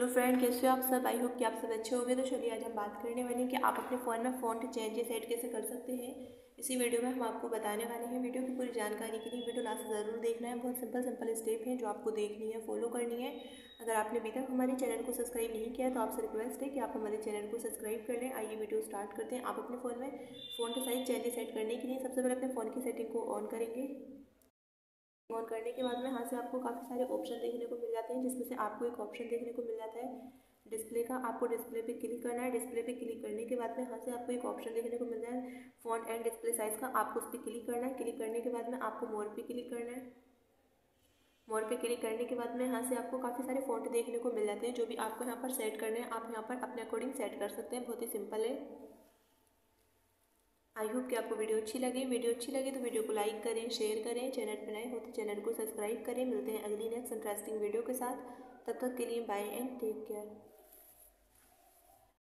Hello friend, कैसे हो आप सब। आई होप कि आप सब अच्छे होंगे। तो चलिए आज हम बात करने वाले हैं कि आप अपने फ़ोन में फ़ॉन्ट चेंजेस ऐड कैसे कर सकते हैं। इसी वीडियो में हम आपको बताने वाले हैं। वीडियो की पूरी जानकारी के लिए वीडियो लास्ट ज़रूर देखना है। बहुत सिंपल सिंपल स्टेप हैं जो आपको देखनी है, फॉलो करनी है। अगर आपने अभी तक हमारे चैनल को सब्सक्राइब नहीं किया तो आपसे रिक्वेस्ट है कि आप हमारे चैनल को सब्सक्राइब कर लें। आइए वीडियो स्टार्ट करते हैं। आप अपने फ़ोन में फ़ॉन्ट साइज चेंजेस ऐड करने के लिए सबसे पहले अपने फ़ोन की सेटिंग को ऑन करेंगे। ऑन करने के बाद में यहाँ से आपको काफ़ी सारे ऑप्शन देखने को मिल जाते हैं, जिसमें से आपको एक ऑप्शन देखने को मिल जाता है डिस्प्ले का। आपको डिस्प्ले पे क्लिक करना है। डिस्प्ले पे क्लिक करने के बाद में यहाँ से आपको एक ऑप्शन देखने को मिल जाए फ़ॉन्ट एंड डिस्प्ले साइज़ का। आपको उस पर क्लिक करना है। क्लिक करने के बाद में आपको मोर पे क्लिक करना है। मोर पे क्लिक करने के बाद में यहाँ से आपको काफ़ी सारे फ़ॉन्ट देखने को मिल जाते हैं, जो भी आपको यहाँ पर सेट करने हैं। आप यहाँ पर अपने अकॉर्डिंग सेट कर सकते हैं। बहुत ही सिंपल है। आई होप कि आपको वीडियो अच्छी लगे। वीडियो अच्छी लगे तो वीडियो को लाइक करें, शेयर करें। चैनल पर नए हो तो चैनल को सब्सक्राइब करें। मिलते हैं अगली नेक्स्ट इंटरेस्टिंग वीडियो के साथ। तब तक के लिए बाय एंड टेक केयर।